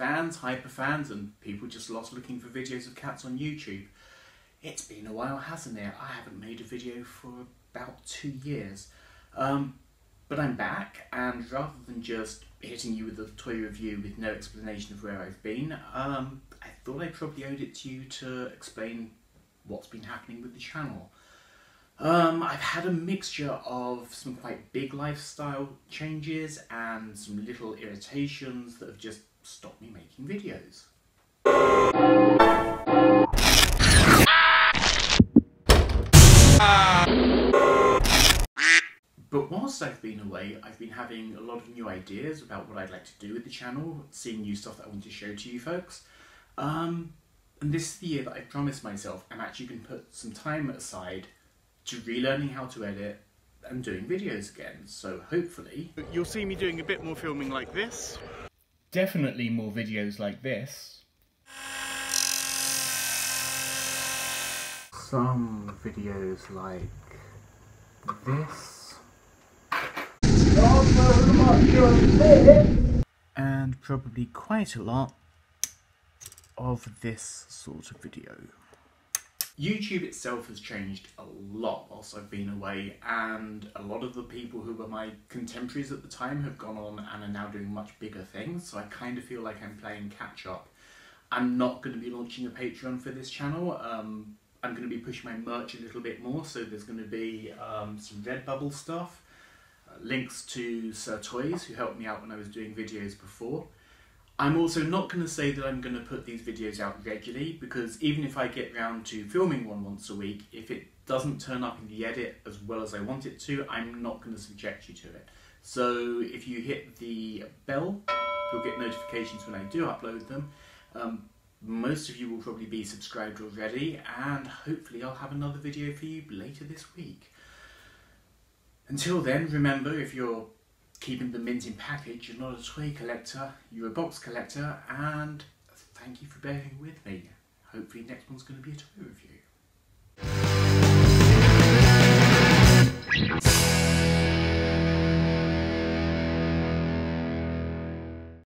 fans, hyperfans, and people just lost looking for videos of cats on YouTube. It's been a while, hasn't it? I haven't made a video for about 2 years. But I'm back, and rather than just hitting you with a toy review with no explanation of where I've been, I thought I probably owed it to you to explain what's been happening with the channel. I've had a mixture of some quite big lifestyle changes and some little irritations that have just stopped me making videos. But whilst I've been away, I've been having a lot of new ideas about what I'd like to do with the channel, seeing new stuff that I want to show to you folks. And this is the year that I promised myself I'm actually going to put some time aside to relearning how to edit and doing videos again, so hopefully... You'll see me doing a bit more filming like this. Definitely more videos like this. Some videos like this. And probably quite a lot of this sort of video. YouTube itself has changed a lot whilst I've been away, and a lot of the people who were my contemporaries at the time have gone on and are now doing much bigger things, so I kind of feel like I'm playing catch up. I'm not going to be launching a Patreon for this channel. I'm going to be pushing my merch a little bit more, so there's going to be some Redbubble stuff, links to SirToys, who helped me out when I was doing videos before. I'm also not going to say that I'm going to put these videos out regularly, because even if I get round to filming one once a week, if it doesn't turn up in the edit as well as I want it to, I'm not going to subject you to it. So if you hit the bell, you'll get notifications when I do upload them. Most of you will probably be subscribed already, and hopefully I'll have another video for you later this week. Until then, remember, if you're keeping the mint in package, you're not a toy collector, you're a box collector, and thank you for bearing with me. Hopefully next one's going to be a toy review.